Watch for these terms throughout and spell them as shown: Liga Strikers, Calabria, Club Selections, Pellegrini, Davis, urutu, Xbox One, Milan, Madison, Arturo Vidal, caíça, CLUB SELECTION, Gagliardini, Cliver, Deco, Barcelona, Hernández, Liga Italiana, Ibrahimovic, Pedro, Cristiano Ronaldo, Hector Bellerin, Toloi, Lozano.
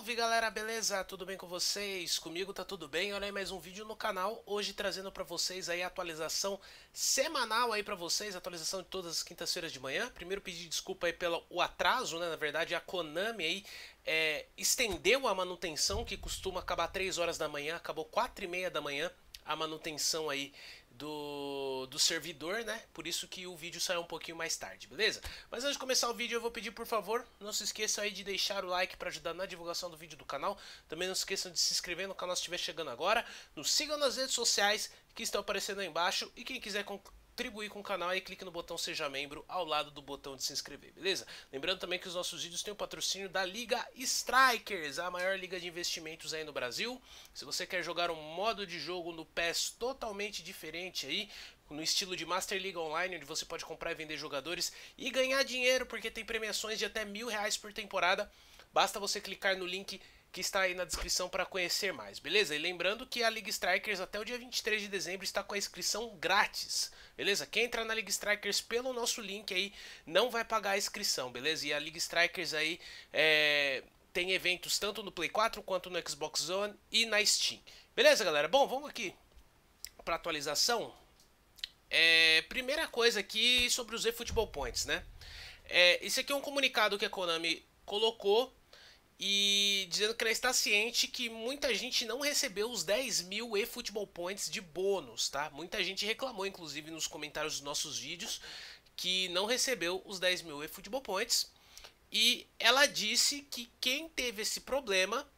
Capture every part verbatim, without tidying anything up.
Salve galera, beleza? Tudo bem com vocês? Comigo tá tudo bem, olha aí mais um vídeo no canal, hoje trazendo pra vocês aí a atualização semanal aí pra vocês, atualização de todas as quintas-feiras de manhã. Primeiro pedir desculpa aí pelo o atraso, né, na verdade a Konami aí é, estendeu a manutenção que costuma acabar três horas da manhã, acabou quatro e meia da manhã a manutenção aí Do, do servidor, né? Por isso que o vídeo saiu um pouquinho mais tarde, beleza? Mas antes de começar o vídeo eu vou pedir, por favor, não se esqueça aí de deixar o like para ajudar na divulgação do vídeo do canal. Também não se esqueçam de se inscrever no canal se estiver chegando agora. Nos sigam nas redes sociais que estão aparecendo aí embaixo. E quem quiser contribuir com o canal aí, clique no botão Seja Membro ao lado do botão de se inscrever, beleza? Lembrando também que os nossos vídeos têm o patrocínio da Liga Strikers, a maior liga de investimentos aí no Brasil. Se você quer jogar um modo de jogo no P E S totalmente diferente aí, no estilo de Master League online, onde você pode comprar e vender jogadores e ganhar dinheiro, porque tem premiações de até mil reais por temporada, basta você clicar no link que está aí na descrição para conhecer mais, beleza? E lembrando que a Liga Strikers até o dia vinte e três de dezembro está com a inscrição grátis, beleza? Quem entrar na Liga Strikers pelo nosso link aí não vai pagar a inscrição, beleza? E a Liga Strikers aí é, tem eventos tanto no Play quatro quanto no Xbox One e na Steam, beleza galera? Bom, vamos aqui para atualização. É, primeira coisa aqui sobre os eFootball Points, né? É, esse aqui é um comunicado que a Konami colocou e dizendo que ela está ciente que muita gente não recebeu os dez mil eFootball Points de bônus, tá? Muita gente reclamou, inclusive, nos comentários dos nossos vídeos, que não recebeu os dez mil eFootball Points. E ela disse que quem teve esse problema,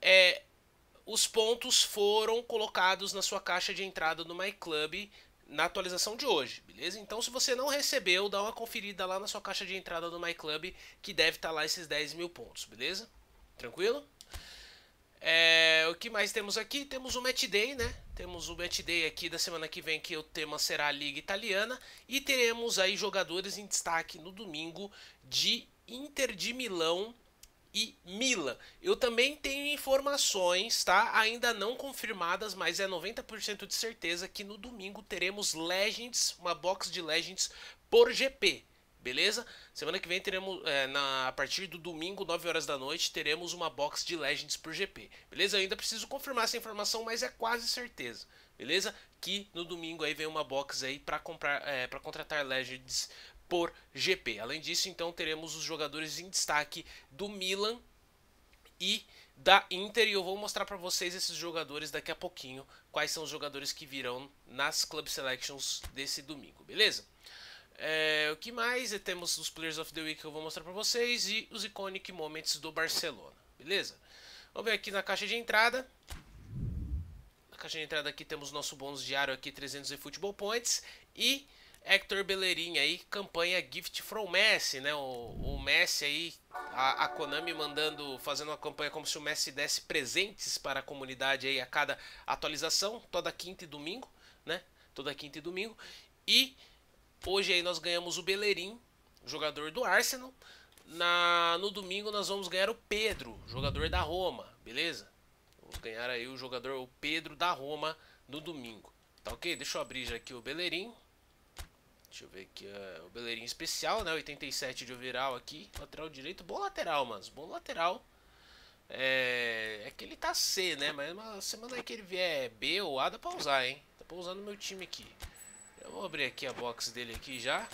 é, os pontos foram colocados na sua caixa de entrada no MyClub na atualização de hoje, beleza? Então se você não recebeu, dá uma conferida lá na sua caixa de entrada do MyClub, que deve estar lá esses dez mil pontos, beleza? Tranquilo? É, o que mais temos aqui? Temos o Match Day, né? Temos o Match Day aqui da semana que vem, que o tema será a Liga Italiana. E teremos aí jogadores em destaque no domingo de Inter de Milão e Milan. Eu também tenho informações, tá? Ainda não confirmadas, mas é noventa por cento de certeza que no domingo teremos Legends, uma box de Legends por G P, beleza? Semana que vem teremos, é, na, a partir do domingo, nove horas da noite, teremos uma box de Legends por G P, beleza? Eu ainda preciso confirmar essa informação, mas é quase certeza, beleza? Que no domingo aí vem uma box aí para comprar, é, para contratar Legends por G P. Além disso, então, teremos os jogadores em destaque do Milan e da Inter, e eu vou mostrar para vocês esses jogadores daqui a pouquinho, quais são os jogadores que virão nas Club Selections desse domingo, beleza? É, o que mais? E temos os Players of the Week que eu vou mostrar para vocês e os Iconic Moments do Barcelona, beleza? Vamos ver aqui na caixa de entrada. Na caixa de entrada aqui temos nosso bônus diário aqui, trezentos eFootball Points e Hector Bellerin aí, campanha Gift from Messi, né? O, o Messi aí, a, a Konami mandando, fazendo uma campanha como se o Messi desse presentes para a comunidade aí a cada atualização, toda quinta e domingo, né? Toda quinta e domingo. E hoje aí nós ganhamos o Bellerin, jogador do Arsenal. Na, no domingo nós vamos ganhar o Pedro, jogador da Roma, beleza? Vamos ganhar aí o jogador, o Pedro da Roma no domingo. Tá ok? Deixa eu abrir já aqui o Bellerin. Deixa eu ver aqui, uh, o Bellerin especial, né, oitenta e sete de overall aqui, lateral direito, bom lateral, mas bom lateral, é, é que ele tá C, né, mas uma semana que ele vier B ou A dá pra usar, hein, dá pra usar no meu time aqui. Eu vou abrir aqui a box dele aqui já.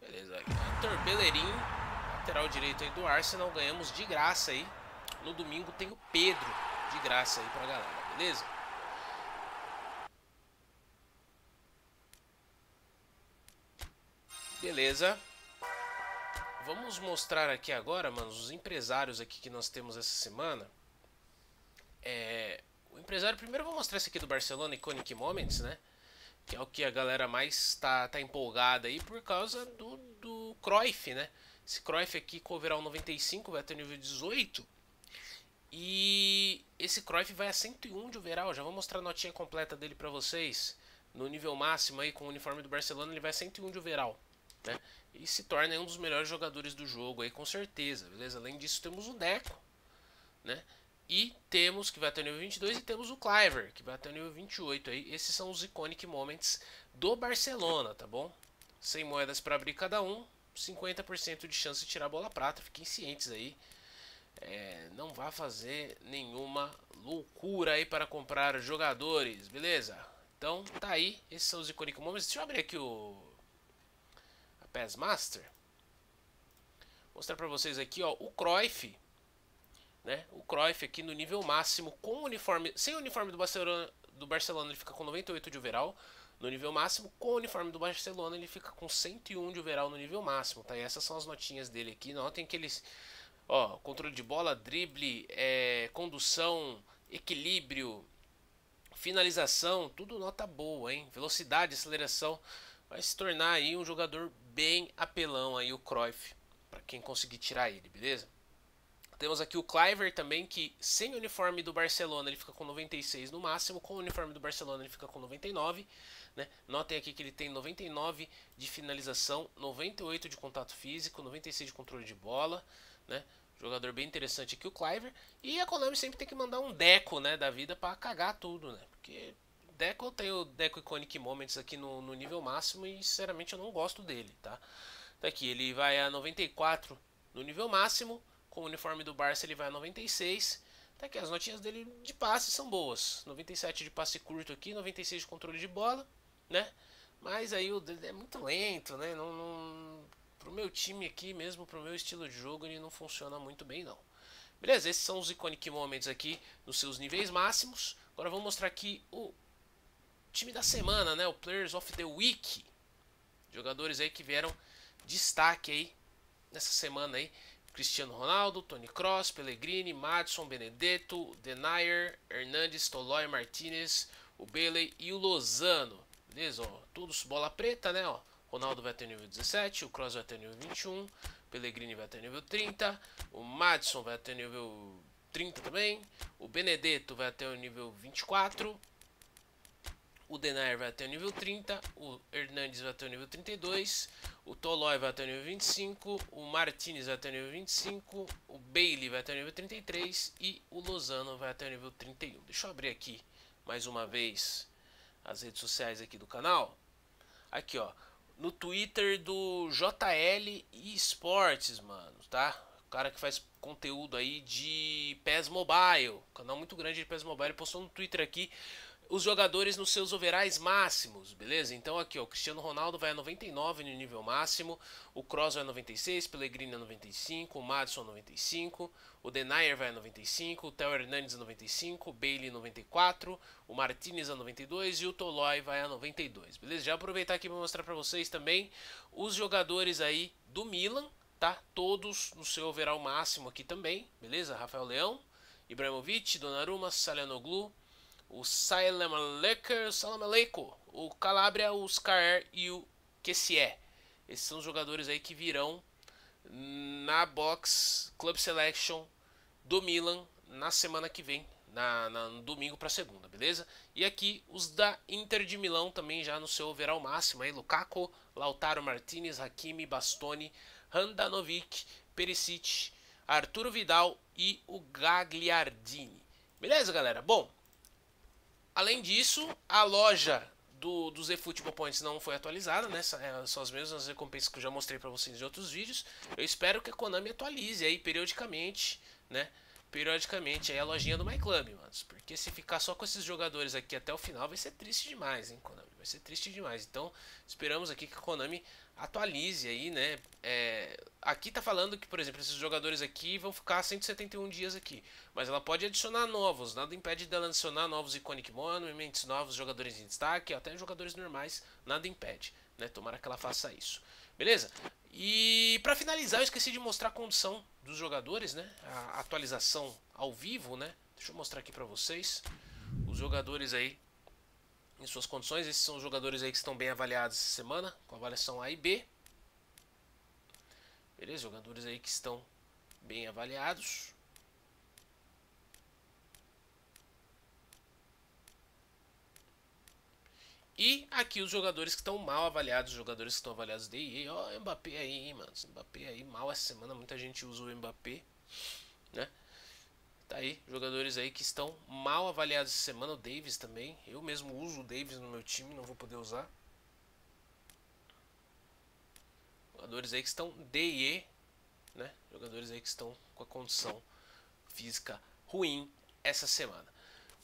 Beleza, aqui, Hector Bellerin, lateral direito aí do Arsenal, ganhamos de graça aí. No domingo tem o Pedro de graça aí pra galera, beleza? Beleza. Vamos mostrar aqui agora, mano, os empresários aqui que nós temos essa semana. É, o empresário, primeiro eu vou mostrar esse aqui do Barcelona, Iconic Moments, né? Que é o que a galera mais tá, tá empolgada aí por causa do, do Cruyff, né? Esse Cruyff aqui com overall noventa e cinco, vai até o nível dezoito. E esse Cruyff vai a cento e um de overall, já vou mostrar a notinha completa dele pra vocês. No nível máximo aí com o uniforme do Barcelona ele vai a cento e um de overall, né? E se torna um dos melhores jogadores do jogo aí com certeza, beleza? Além disso temos o Deco, né? E temos, que vai até o nível vinte e dois, e temos o Cliver, que vai até o nível vinte e oito. Aí. Esses são os Iconic Moments do Barcelona, tá bom? cem moedas para abrir cada um, cinquenta por cento de chance de tirar a bola prata, fiquem cientes aí. É, não vá fazer nenhuma loucura aí para comprar jogadores, beleza? Então, tá aí, esses são os Iconic Moments. Deixa eu abrir aqui o a P E S Master. Vou mostrar para vocês aqui, ó, o Cruyff. Né? O Cruyff aqui no nível máximo, com uniforme, sem o uniforme do Barcelona, do Barcelona ele fica com noventa e oito de overall no nível máximo, com o uniforme do Barcelona ele fica com cento e um de overall no nível máximo, tá? E essas são as notinhas dele aqui, notem que eles, ó, controle de bola, drible, é, condução, equilíbrio, finalização, tudo nota boa, hein? Velocidade, aceleração, vai se tornar aí um jogador bem apelão aí o Cruyff, para quem conseguir tirar ele, beleza? Temos aqui o Cliver também, que sem o uniforme do Barcelona ele fica com noventa e seis no máximo, com o uniforme do Barcelona ele fica com noventa e nove, né? Notem aqui que ele tem noventa e nove de finalização, noventa e oito de contato físico, noventa e seis de controle de bola, né? Jogador bem interessante aqui o Cliver. E a Konami sempre tem que mandar um Deco, né, da vida para cagar tudo, né? Porque Deco tem o Deco Iconic Moments aqui no, no nível máximo e sinceramente eu não gosto dele, tá? Daqui ele vai a noventa e quatro no nível máximo. Com o uniforme do Barça ele vai a noventa e seis. Tá aqui, as notinhas dele de passe são boas. noventa e sete de passe curto aqui, noventa e seis de controle de bola, né? Mas aí o dele é muito lento, né? Não, não... Pro meu time aqui mesmo, pro meu estilo de jogo, ele não funciona muito bem não. Beleza, esses são os Iconic Moments aqui nos seus níveis máximos. Agora vamos mostrar aqui o time da semana, né? O Players of the Week. Jogadores aí que vieram destaque aí nessa semana aí. Cristiano Ronaldo, Toni Kroos, Pellegrini, Madison, Benedetto, Denayer, Hernández, Toloi, Martínez, o Bailey e o Lozano. Beleza? Ó, todos bola preta, né? Ó, Ronaldo vai até o nível dezessete, o Kroos vai até o nível vinte e um, Pellegrini vai até o nível trinta, o Madison vai até o nível trinta também, o Benedetto vai até o nível vinte e quatro, o Denayer vai até o nível trinta, o Hernández vai até o nível trinta e dois, o Toloi vai até o nível vinte e cinco, o Martínez vai até o nível vinte e cinco, o Bailey vai até o nível trinta e três e o Lozano vai até o nível trinta e um. Deixa eu abrir aqui mais uma vez as redes sociais aqui do canal. Aqui, ó, no Twitter do J L Esportes, mano, tá? O cara que faz conteúdo aí de P E S Mobile, canal muito grande de P E S Mobile, postou no Twitter aqui os jogadores nos seus overais máximos, beleza? Então aqui, ó, o Cristiano Ronaldo vai a noventa e nove no nível máximo, o Kroos vai a noventa e seis, Pellegrini a noventa e cinco, o Madison a noventa e cinco, o Denayer vai a noventa e cinco, o Theo Hernández a noventa e cinco, o Bailey a noventa e quatro, o Martínez a noventa e dois e o Toloi vai a noventa e dois, beleza? Já aproveitar aqui para mostrar para vocês também os jogadores aí do Milan, tá? Todos no seu overall máximo aqui também, beleza? Rafael Leão, Ibrahimovic, Donnarumma, Salianoglu, o Salam Aleikum, o Calabria, o Scar e o Kessie. Esses são os jogadores aí que virão na box Club Selection do Milan na semana que vem, na, na no domingo para segunda, beleza? E aqui os da Inter de Milão também já no seu overall máximo aí, Lukaku, Lautaro Martinez, Hakimi, Bastoni, Handanovic, Perisic, Arturo Vidal e o Gagliardini. Beleza, galera? Bom, além disso, a loja do, dos eFootball Points não foi atualizada, né? São as mesmas recompensas que eu já mostrei para vocês em outros vídeos. Eu espero que a Konami atualize aí periodicamente, né? Periodicamente aí a lojinha do MyClub, mano. Porque se ficar só com esses jogadores aqui até o final vai ser triste demais, hein, Konami? Vai ser triste demais. Então, esperamos aqui que a Konami atualize aí, né? É, aqui tá falando que, por exemplo, esses jogadores aqui vão ficar cento e setenta e um dias aqui. Mas ela pode adicionar novos. Nada impede dela adicionar novos Iconic Moments, novos jogadores em destaque, até jogadores normais. Nada impede, né? Tomara que ela faça isso. Beleza? E para finalizar, eu esqueci de mostrar a condição dos jogadores, né? A atualização ao vivo, né? Deixa eu mostrar aqui para vocês os jogadores aí em suas condições. Esses são os jogadores aí que estão bem avaliados essa semana, com avaliação A e B. Beleza? Jogadores aí que estão bem avaliados. E aqui os jogadores que estão mal avaliados, os jogadores que estão avaliados D e E. Ó, Mbappé aí, mano. Mbappé aí, mal essa semana. Muita gente usa o Mbappé, né? Tá aí, jogadores aí que estão mal avaliados essa semana. O Davis também. Eu mesmo uso o Davis no meu time, não vou poder usar. Jogadores aí que estão D E, né? Jogadores aí que estão com a condição física ruim essa semana.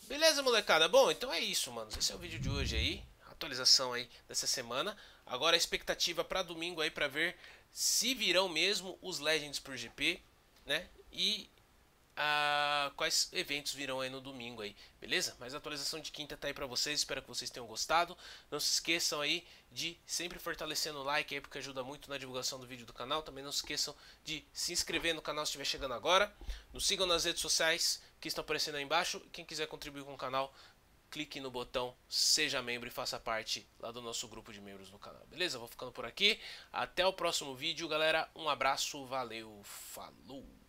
Beleza, molecada? Bom, então é isso, mano. Esse é o vídeo de hoje aí. Atualização aí dessa semana. Agora a expectativa para domingo aí para ver se virão mesmo os Legends por G P, né? E a, quais eventos virão aí no domingo aí, beleza? Mas a atualização de quinta tá aí pra vocês, espero que vocês tenham gostado. Não se esqueçam aí de sempre fortalecendo o like aí, porque ajuda muito na divulgação do vídeo do canal. Também não se esqueçam de se inscrever no canal se estiver chegando agora. Nos sigam nas redes sociais que estão aparecendo aí embaixo. Quem quiser contribuir com o canal, clique no botão seja membro e faça parte lá do nosso grupo de membros no canal, beleza? Vou ficando por aqui, até o próximo vídeo, galera. Um abraço, valeu, falou!